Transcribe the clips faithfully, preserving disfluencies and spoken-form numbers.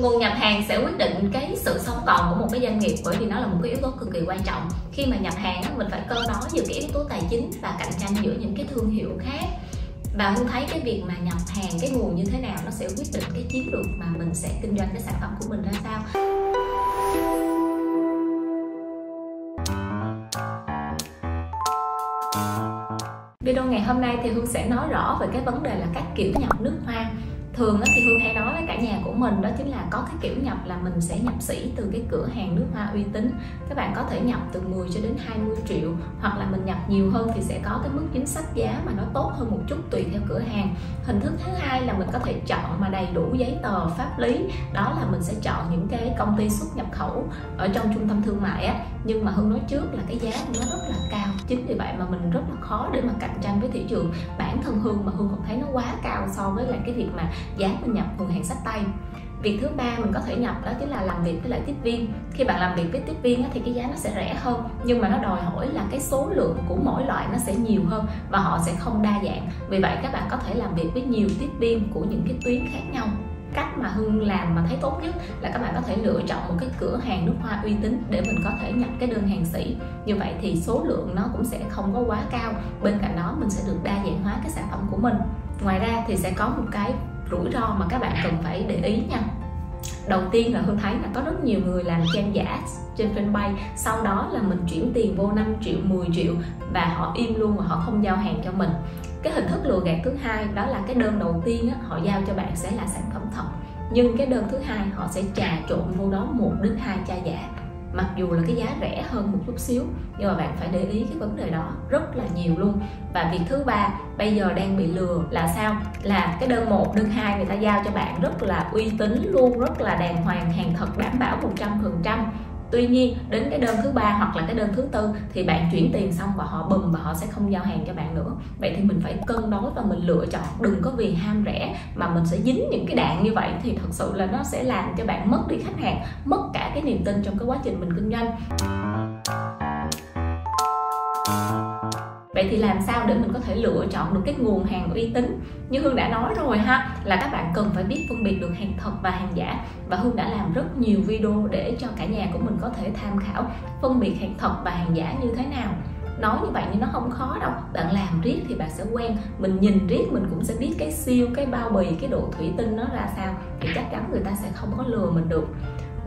Nguồn nhập hàng sẽ quyết định cái sự sống còn của một cái doanh nghiệp, bởi vì nó là một cái yếu tố cực kỳ quan trọng. Khi mà nhập hàng mình phải cân đối giữa cái yếu tố tài chính và cạnh tranh giữa những cái thương hiệu khác. Và Hương thấy cái việc mà nhập hàng cái nguồn như thế nào nó sẽ quyết định cái chiến lược mà mình sẽ kinh doanh cái sản phẩm của mình ra sao. Video ngày hôm nay thì Hương sẽ nói rõ về cái vấn đề là các kiểu nhập nước hoa. Thường thì Hương hay nói với cả nhà của mình, đó chính là có cái kiểu nhập là mình sẽ nhập sỉ từ cái cửa hàng nước hoa uy tín. Các bạn có thể nhập từ mười cho đến hai mươi triệu, hoặc là mình nhập nhiều hơn thì sẽ có cái mức chính sách giá mà nó tốt hơn một chút tùy theo cửa hàng. Hình thức thứ hai là mình có thể chọn mà đầy đủ giấy tờ pháp lý, đó là mình sẽ chọn những cái công ty xuất nhập khẩu ở trong trung tâm thương mại á. Nhưng mà Hương nói trước là cái giá của nó rất là cao, chính vì vậy mà mình rất là khó để mà cạnh tranh với thị trường. Bản thân Hương mà Hương còn thấy nó quá cao so với lại cái việc mà giá mình nhập nguồn hàng xách tay. Việc thứ ba mình có thể nhập đó chính là làm việc với lại tiếp viên. Khi bạn làm việc với tiếp viên thì cái giá nó sẽ rẻ hơn, nhưng mà nó đòi hỏi là cái số lượng của mỗi loại nó sẽ nhiều hơn và họ sẽ không đa dạng. Vì vậy các bạn có thể làm việc với nhiều tiếp viên của những cái tuyến khác nhau. Cách mà Hương làm mà thấy tốt nhất là các bạn có thể lựa chọn một cái cửa hàng nước hoa uy tín để mình có thể nhập cái đơn hàng sỉ. Như vậy thì số lượng nó cũng sẽ không có quá cao, bên cạnh đó mình sẽ được đa dạng hóa cái sản phẩm của mình. Ngoài ra thì sẽ có một cái rủi ro mà các bạn cần phải để ý nha. Đầu tiên là Hương thấy là có rất nhiều người làm trang giả trên fanpage, sau đó là mình chuyển tiền vô năm triệu, mười triệu và họ im luôn và họ không giao hàng cho mình. Cái hình thức lừa gạt thứ hai đó là cái đơn đầu tiên họ giao cho bạn sẽ là sản phẩm thật, nhưng cái đơn thứ hai họ sẽ trà trộn vô đó một đến hai chai giả, mặc dù là cái giá rẻ hơn một chút xíu, nhưng mà bạn phải để ý cái vấn đề đó rất là nhiều luôn. Và việc thứ ba bây giờ đang bị lừa là sao? Là cái đơn một, đơn hai người ta giao cho bạn rất là uy tín luôn, rất là đàng hoàng, hàng thật đảm bảo một trăm phần trăm. Tuy nhiên đến cái đơn thứ ba hoặc là cái đơn thứ tư thì bạn chuyển tiền xong và họ bùm và họ sẽ không giao hàng cho bạn nữa. Vậy thì mình phải cân đối và mình lựa chọn, đừng có vì ham rẻ mà mình sẽ dính những cái đạn như vậy thì thật sự là nó sẽ làm cho bạn mất đi khách hàng, mất cả cái niềm tin trong cái quá trình mình kinh doanh. Vậy thì làm sao để mình có thể lựa chọn được cái nguồn hàng uy tín? Như Hương đã nói rồi ha, là các bạn cần phải biết phân biệt được hàng thật và hàng giả. Và Hương đã làm rất nhiều video để cho cả nhà của mình có thể tham khảo phân biệt hàng thật và hàng giả như thế nào. Nói như vậy nhưng nó không khó đâu, bạn làm riết thì bạn sẽ quen. Mình nhìn riết mình cũng sẽ biết cái siêu, cái bao bì, cái độ thủy tinh nó ra sao, thì chắc chắn người ta sẽ không có lừa mình được.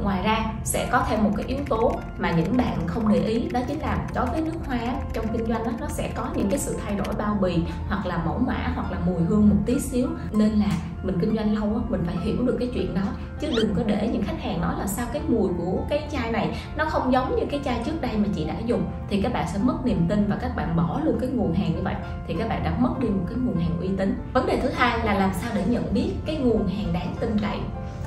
Ngoài ra sẽ có thêm một cái yếu tố mà những bạn không để ý, đó chính là đối với nước hoa trong kinh doanh đó, nó sẽ có những cái sự thay đổi bao bì hoặc là mẫu mã hoặc là mùi hương một tí xíu, nên là mình kinh doanh lâu đó, mình phải hiểu được cái chuyện đó, chứ đừng có để những khách hàng nói là sao cái mùi của cái chai này nó không giống như cái chai trước đây mà chị đã dùng, thì các bạn sẽ mất niềm tin và các bạn bỏ luôn cái nguồn hàng. Như vậy thì các bạn đã mất đi một cái nguồn hàng uy tín. Vấn đề thứ hai là làm sao để nhận biết cái nguồn hàng đáng tin cậy.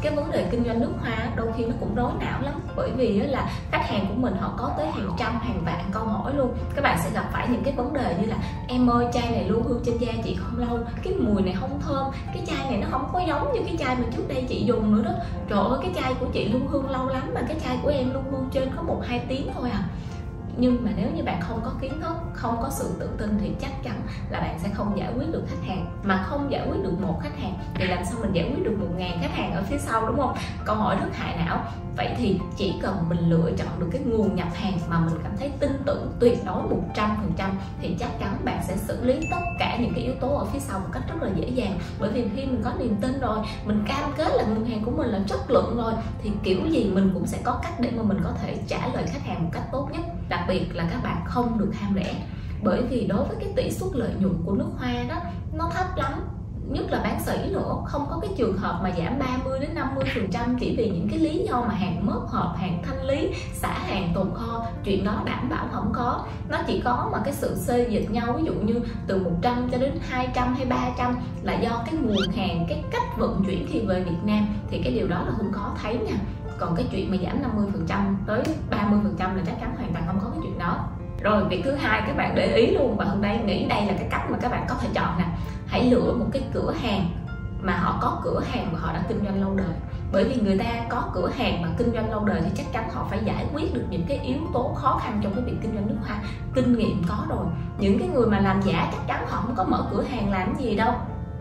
Cái vấn đề kinh doanh nước hoa đôi khi nó cũng rối não lắm, bởi vì là khách hàng của mình họ có tới hàng trăm hàng vạn câu hỏi luôn. Các bạn sẽ gặp phải những cái vấn đề như là em ơi chai này luôn hương trên da chị không lâu, cái mùi này không thơm, cái chai này nó không có giống như cái chai mà trước đây chị dùng nữa đó, trời ơi cái chai của chị luôn hương lâu lắm mà cái chai của em luôn hương trên có một hai tiếng thôi à. Nhưng mà nếu như bạn không có kiến thức, không có sự tự tin thì chắc chắn là bạn sẽ không giải quyết được khách hàng. Mà không giải quyết được một khách hàng thì làm sao mình giải quyết được một ngàn khách hàng ở phía sau, đúng không? Câu hỏi rất hại não. Vậy thì chỉ cần mình lựa chọn được cái nguồn nhập hàng mà mình cảm thấy tin tưởng tuyệt đối một trăm phần trăm thì chắc chắn bạn sẽ xử lý tất cả những cái yếu tố ở phía sau một cách rất là dễ dàng. Bởi vì khi mình có niềm tin rồi, mình cam kết là nguồn hàng của mình là chất lượng rồi, thì kiểu gì mình cũng sẽ có cách để mà mình có thể trả lời khách hàng một cách tốt nhất. Đặc biệt là các bạn không được ham rẻ, bởi vì đối với cái tỷ suất lợi nhuận của nước hoa đó nó thấp lắm, nhất là bán sỉ nữa. Không có cái trường hợp mà giảm ba mươi đến năm mươi phần trăm chỉ vì những cái lý do mà hàng mớp hộp, hàng thanh lý, xả hàng tồn kho, chuyện đó đảm bảo không có. Nó chỉ có mà cái sự xê dịch nhau, ví dụ như từ một trăm cho đến hai trăm hay ba trăm là do cái nguồn hàng, cái cách vận chuyển khi về Việt Nam, thì cái điều đó là không có thấy nha. Còn cái chuyện mà giảm năm mươi phần trăm tới ba mươi phần trăm là chắc chắn hoàn toàn không có cái chuyện đó. Rồi việc thứ hai các bạn để ý luôn, và hôm nay nghĩ đây là cái cách mà các bạn có thể chọn nè. Hãy lựa một cái cửa hàng mà họ có cửa hàng và họ đã kinh doanh lâu đời. Bởi vì người ta có cửa hàng mà kinh doanh lâu đời thì chắc chắn họ phải giải quyết được những cái yếu tố khó khăn trong cái việc kinh doanh nước hoa. Kinh nghiệm có rồi. Những cái người mà làm giả chắc chắn họ không có mở cửa hàng làm gì đâu.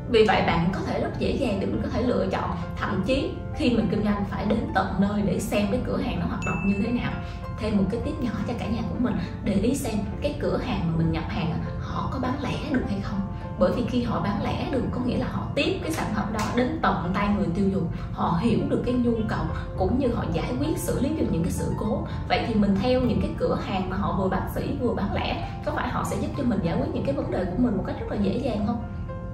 Vì vậy bạn có thể rất dễ dàng để mình có thể lựa chọn, thậm chí khi mình kinh doanh phải đến tận nơi để xem cái cửa hàng nó hoạt động như thế nào. Thêm một cái tip nhỏ cho cả nhà của mình, để ý xem cái cửa hàng mà mình nhập hàng họ có bán lẻ được hay không. Bởi vì khi họ bán lẻ được có nghĩa là họ tiếp cái sản phẩm đó đến tận tay người tiêu dùng, họ hiểu được cái nhu cầu cũng như họ giải quyết xử lý được những cái sự cố. Vậy thì mình theo những cái cửa hàng mà họ vừa bác sĩ vừa bán lẻ, có phải họ sẽ giúp cho mình giải quyết những cái vấn đề của mình một cách rất là dễ dàng không?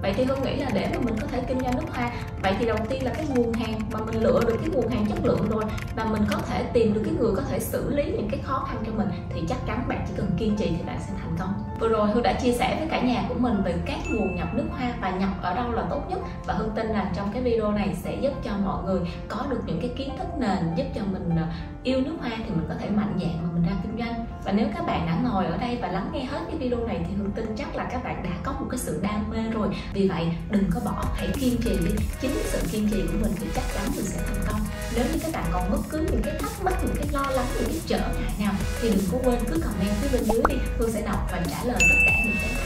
Vậy thì Hương nghĩ là để mà mình có thể kinh doanh nước hoa, vậy thì đầu tiên là cái nguồn hàng, mà mình lựa được cái nguồn hàng chất lượng rồi và mình có thể tìm được cái người có thể xử lý những cái khó khăn cho mình, thì chắc chắn bạn chỉ cần kiên trì thì bạn sẽ thành công. Vừa rồi Hương đã chia sẻ với cả nhà của mình về các nguồn nhập nước hoa và nhập ở đâu là tốt nhất, và Hương tin là trong cái video này sẽ giúp cho mọi người có được những cái kiến thức nền giúp cho mình yêu nước hoa thì mình có thể mạnh dạn mà mình ra kinh doanh. Và nếu các bạn đã ngồi ở đây và lắng nghe hết cái video này thì Hương tin chắc là các bạn đã có một cái sự đam mê rồi. Vì vậy đừng có bỏ, hãy kiên trì đi. Chính sự kiên trì của mình thì chắc chắn mình sẽ thành công. Nếu như các bạn còn bất cứ những cái thắc mắc, những cái lo lắng, những cái trở ngại nào thì đừng có quên cứ comment phía bên dưới đi. Hương sẽ đọc và trả lời tất cả những cái